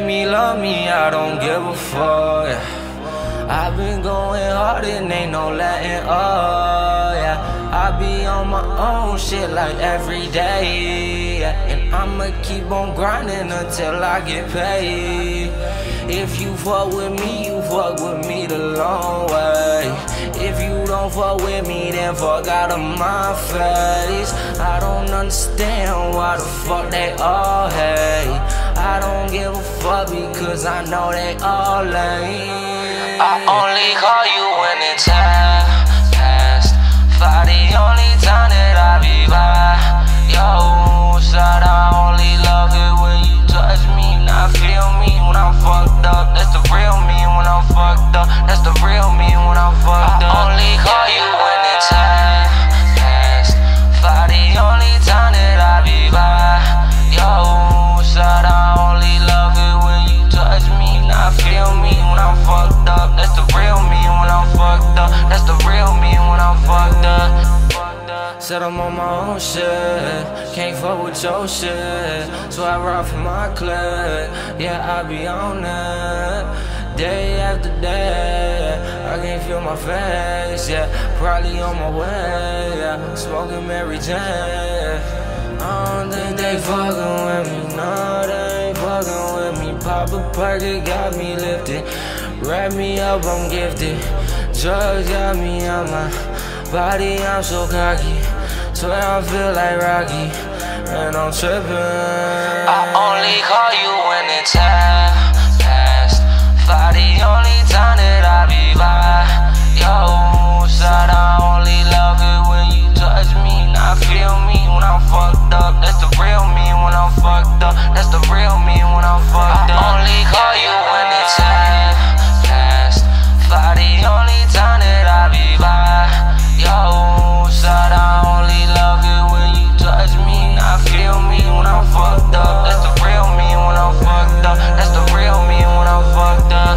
make me love me, I don't give a fuck, yeah. I've been going hard and ain't no letting up, yeah. I be on my own shit like every day, yeah. And I'ma keep on grinding until I get paid. If you fuck with me, you fuck with me the long way. If you don't fuck with me, then fuck out of my face. I don't understand why the fuck they all hate. I don't give a fuck because I know they all lame. I only call you when it's time past. For the only time that I be by yo side, I only love it when you touch me. Now feel me when I'm fucked up. That's the real me when I'm fucked up. That's the real me when I'm fucked up. I only call you when it's time past. For the only time that I be by yo. I only love it when you touch me. Now feel me when I'm fucked up. That's the real me when I'm fucked up. That's the real me when I'm fucked up. Said I'm on my own shit. Can't fuck with your shit. So I ride for my clip. Yeah, I be on it. Day after day. I can't feel my face. Yeah, probably on my way. Yeah, smoking Mary Jane. I don't think they fucking with me, no, they ain't fucking with me. Papa Parker got me lifted, wrap me up, I'm gifted. Drugs got me on my body, I'm so cocky. Swear I feel like Rocky, and I'm trippin'. I only call you when it's time past. For the only time that I be by yo side, I only love it when you touch me. Now feel me when I'm fucked. That's the real me when I'm fucked up. That's the real me when I'm fucked up. I only call you when it's time past. For the only time that I be by yo side, I only love it when you touch me. Now feel me when I'm fucked up. That's the real me when I'm fucked up. That's the real me when I'm fucked up.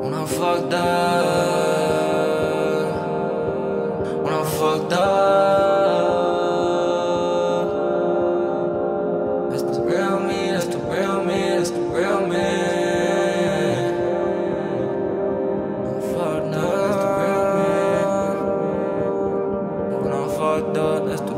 When I'm fucked up. Fucked up. That's the real me, that's the real me, that's the real me. I'm fucked up, that's the real me. When I'm fucked up, that's the